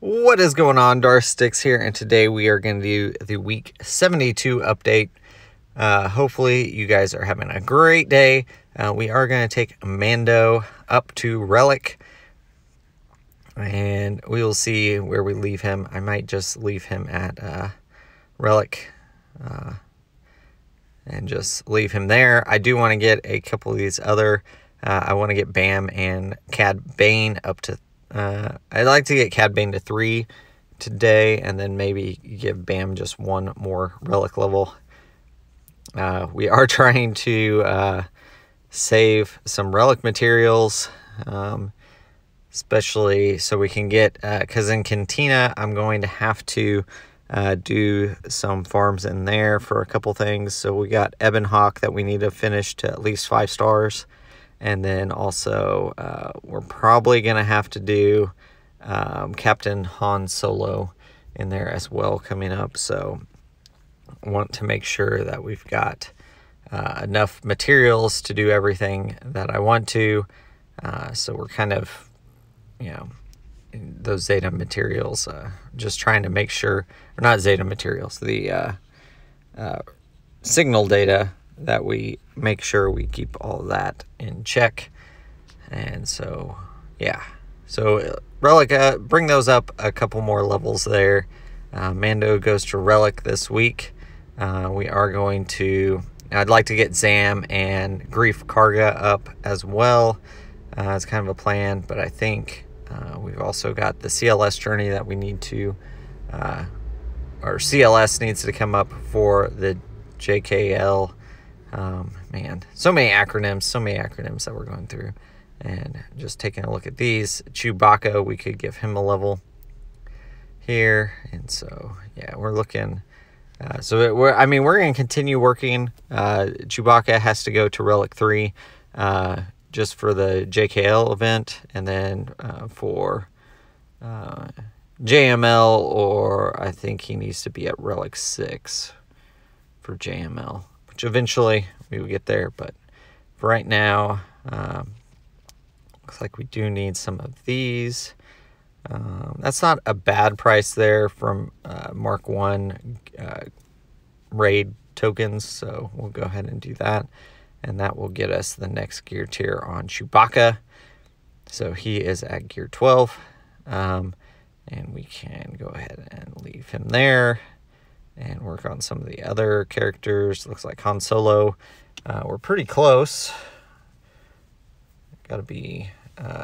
What is going on? Darth Sticks here, and today we are going to do the week 72 update. Hopefully you guys are having a great day. We are going to take Mando up to Relic, and we will see where we leave him. I might just leave him at Relic and just leave him there. I do want to get a couple of these other... I want to get Bam and Cad Bane up to... I'd like to get Cad Bane to 3 today, and then maybe give Bam just one more relic level. We are trying to save some relic materials, especially so we can get... Because in Cantina, I'm going to have to do some farms in there for a couple things. So we got Ebon Hawk that we need to finish to at least 5 stars. And then also, we're probably going to have to do Captain Han Solo in there as well coming up. So I want to make sure that we've got enough materials to do everything that I want to. So we're kind of, you know, those Zeta materials, just trying to make sure, or not Zeta materials, the signal data, that we make sure we keep all that in check. And so, yeah. So, Relic, bring those up a couple more levels there. Mando goes to Relic this week. We are going to... I'd like to get Zam and Greef Karga up as well. It's kind of a plan, but I think we've also got the CLS journey that we need to... Or CLS needs to come up for the JKL... man, so many acronyms that we're going through. And just taking a look at these, Chewbacca, we could give him a level here. And so, yeah, we're looking, we're going to continue working. Chewbacca has to go to Relic 3, just for the JKL event. And then, for, JML, or I think he needs to be at Relic 6 for JML. Eventually we will get there, but for right now, looks like we do need some of these. That's not a bad price there from Mark 1 raid tokens, so we'll go ahead and do that, and that will get us the next gear tier on Chewbacca. So he is at gear 12, and we can go ahead and leave him there and work on some of the other characters. Looks like Han Solo. We're pretty close. Gotta be...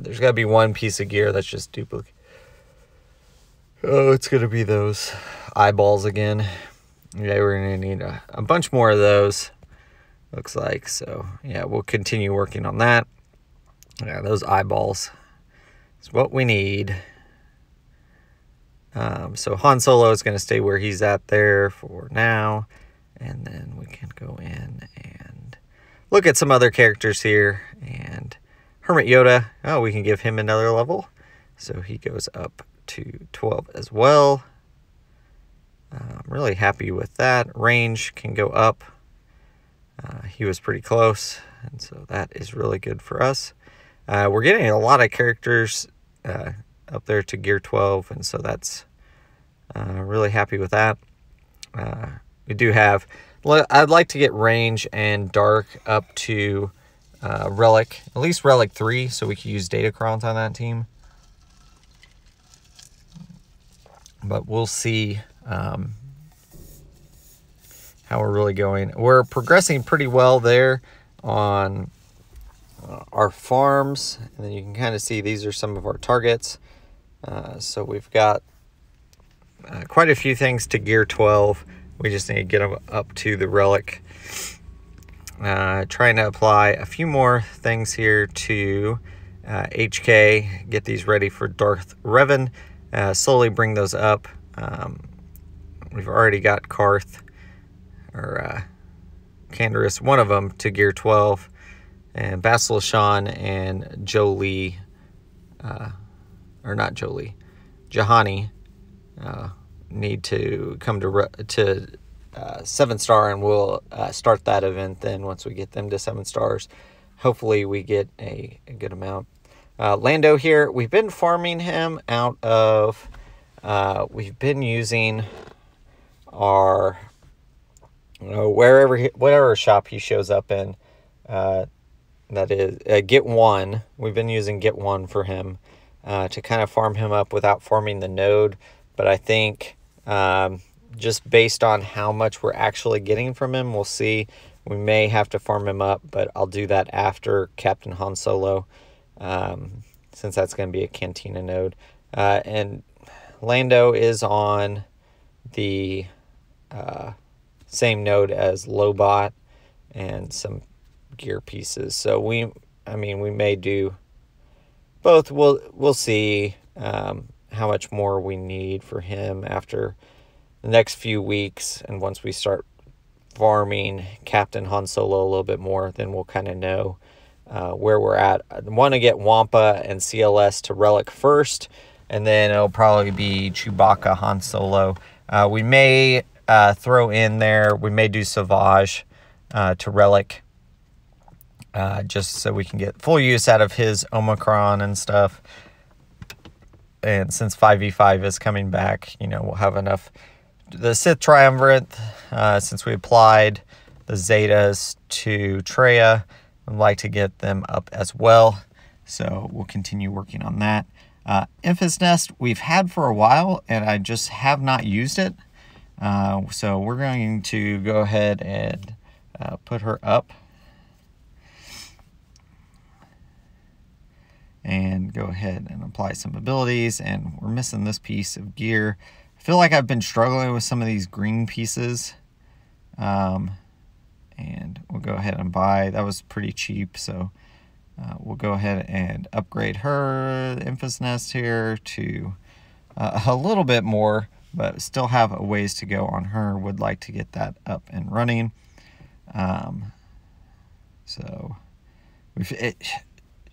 there's gotta be one piece of gear that's just duplicate. Oh, it's gonna be those eyeballs again. Yeah, we're gonna need a bunch more of those. Looks like. So, yeah, we'll continue working on that. Yeah, those eyeballs is what we need. So Han Solo is going to stay where he's at there for now. And then we can go in and look at some other characters here. And Hermit Yoda, oh, we can give him another level. So he goes up to 12 as well. I'm really happy with that. Range can go up. He was pretty close. And so that is really good for us. We're getting a lot of characters up there to gear 12, and so that's really happy with that. We do have... I'd like to get Range and Dark up to Relic, at least Relic 3, so we can use Datacrons on that team. But we'll see how we're really going. We're progressing pretty well there on our farms, and then you can kind of see these are some of our targets. So we've got quite a few things to gear 12. We just need to get them up to the Relic. Trying to apply a few more things here to HK, get these ready for Darth Revan, slowly bring those up. We've already got Karth, or Candorous, one of them, to gear 12, and Basil Sean and Jolie, Jahani, need to come to 7-star, and we'll start that event then once we get them to 7 stars. Hopefully we get a good amount. Lando here, we've been farming him out of We've been using our, whatever shop he shows up in, that is Get One. We've been using Get One for him to kind of farm him up without farming the node. But I think just based on how much we're actually getting from him, we'll see. We may have to farm him up, but I'll do that after Captain Han Solo, since that's going to be a Cantina node. And Lando is on the same node as Lobot and some gear pieces. So we may do both. We'll see how much more we need for him after the next few weeks, and once we start farming Captain Han Solo a little bit more, then we'll kind of know where we're at. I want to get Wampa and CLS to Relic first, and then it'll probably be Chewbacca, Han Solo. We may throw in there, we may do Sauvage to Relic, just so we can get full use out of his Omicron and stuff. And since 5v5 is coming back, you know, we'll have enough. The Sith Triumvirate, since we applied the Zetas to Treya, I'd like to get them up as well. So we'll continue working on that. Enfys Nest we've had for a while, and I just have not used it. So we're going to go ahead and put her up. And go ahead and apply some abilities. And we're missing this piece of gear. I feel like I've been struggling with some of these green pieces, and we'll go ahead and buy. That was pretty cheap, so we'll go ahead and upgrade her Enfys Nest here to a little bit more, but still have a ways to go on her. Would like to get that up and running. So it's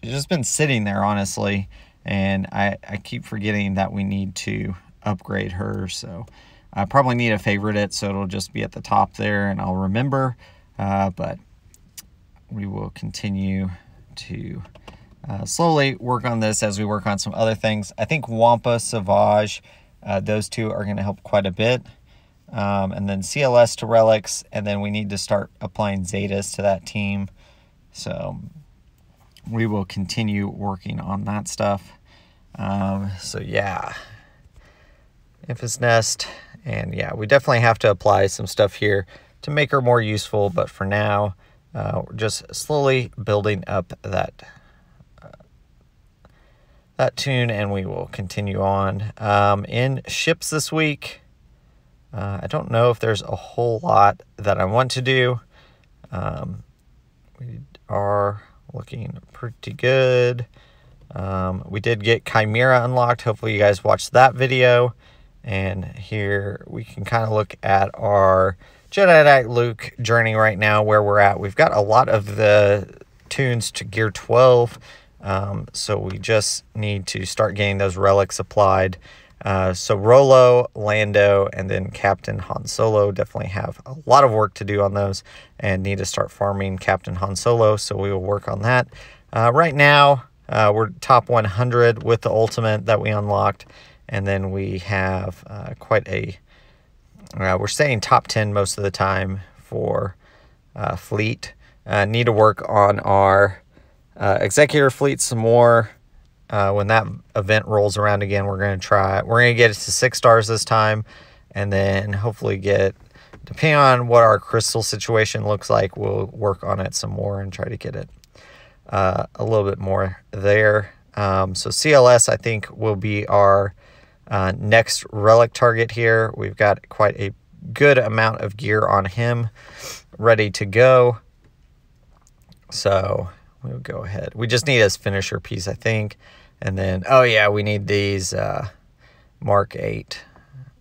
just been sitting there, honestly, and I keep forgetting that we need to upgrade her. So I probably need to favorite it, so it'll just be at the top there and I'll remember, but we will continue to slowly work on this as we work on some other things. I think Wampa, Sauvage, those two are going to help quite a bit, and then CLS to Relics, and then we need to start applying Zetas to that team, so we will continue working on that stuff. So yeah, Enfys Nest, and yeah, we definitely have to apply some stuff here to make her more useful, but for now, we're just slowly building up that that tune, and we will continue on. In ships this week, I don't know if there's a whole lot that I want to do. We are looking pretty good. We did get Chimera unlocked. Hopefully you guys watched that video. And here we can kind of look at our Jedi Knight Luke journey right now, where we're at. We've got a lot of the tunes to Gear 12, so we just need to start getting those relics applied. So Rolo, Lando, and then Captain Han Solo definitely have a lot of work to do on those, and need to start farming Captain Han Solo, so we will work on that. Right now, we're top 100 with the ultimate that we unlocked. And then we have quite a... we're staying top 10 most of the time for fleet. Need to work on our executor fleet some more. When that event rolls around again, we're going to try... We're going to get it to 6 stars this time. And then hopefully get... Depending on what our crystal situation looks like, we'll work on it some more and try to get it a little bit more there. So CLS, I think, will be our... next relic target here. We've got quite a good amount of gear on him ready to go, so we'll go ahead. We just need his finisher piece, I think, and then, oh yeah, we need these Mark 8,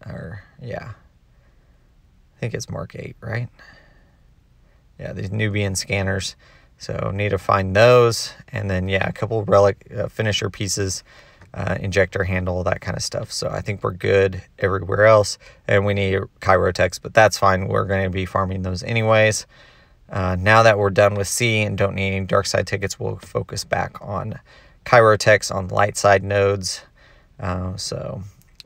or yeah, I think it's Mark 8, right? Yeah, these Nubian scanners, so need to find those, and then yeah, a couple of relic finisher pieces, injector handle, that kind of stuff. So I think we're good everywhere else, and we need Chirotex, but that's fine. We're going to be farming those anyways. Now that we're done with C and don't need any dark side tickets, we'll focus back on Chirotex on light side nodes. So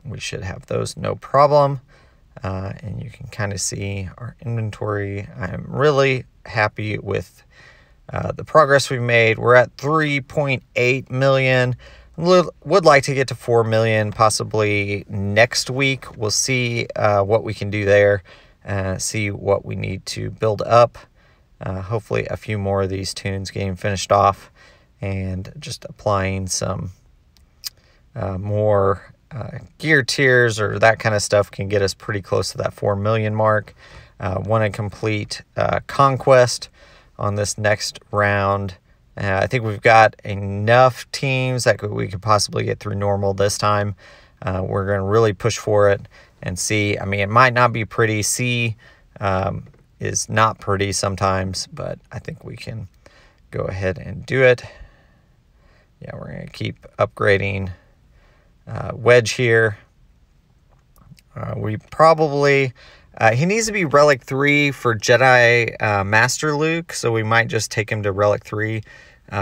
we should have those no problem. And you can kind of see our inventory. I'm really happy with the progress we've made. We're at 3.8 million. Would like to get to 4 million possibly next week. We'll see what we can do there, see what we need to build up. Hopefully a few more of these tunes getting finished off and just applying some more gear tiers or that kind of stuff can get us pretty close to that 4 million mark. Want to complete Conquest on this next round. I think we've got enough teams that we could possibly get through normal this time. We're going to really push for it and see. I mean, it might not be pretty. C is not pretty sometimes, but I think we can go ahead and do it. Yeah, we're going to keep upgrading Wedge here. We probably... he needs to be Relic 3 for Jedi Master Luke, so we might just take him to Relic 3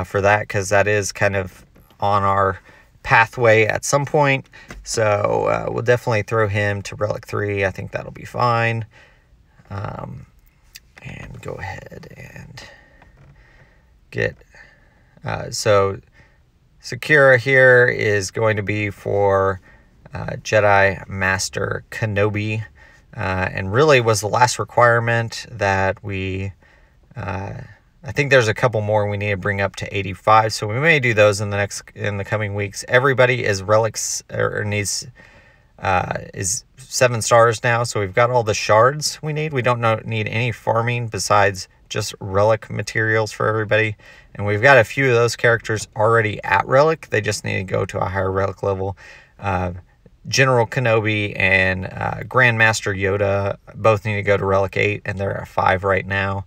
for that, because that is kind of on our pathway at some point. So we'll definitely throw him to Relic 3. I think that'll be fine. And go ahead and get... so Sakura here is going to be for Jedi Master Kenobi. And really was the last requirement that we, I think there's a couple more we need to bring up to 85. So we may do those in the next, in the coming weeks. Everybody is relics or needs, is 7 stars now. So we've got all the shards we need. We don't need any farming besides just relic materials for everybody. And we've got a few of those characters already at relic. They just need to go to a higher relic level. General Kenobi and Grandmaster Yoda both need to go to Relic 8, and they're at 5 right now.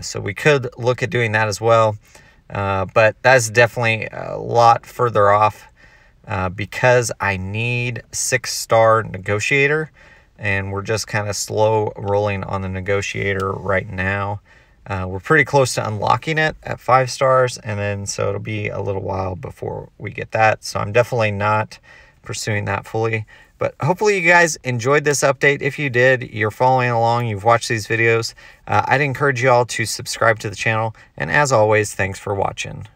So we could look at doing that as well. But that's definitely a lot further off because I need 6-star Negotiator, and we're just kind of slow rolling on the Negotiator right now. We're pretty close to unlocking it at 5 stars, and then so it'll be a little while before we get that. So I'm definitely not... pursuing that fully, but hopefully you guys enjoyed this update. If you did, you're following along, you've watched these videos, I'd encourage you all to subscribe to the channel, and as always, thanks for watching.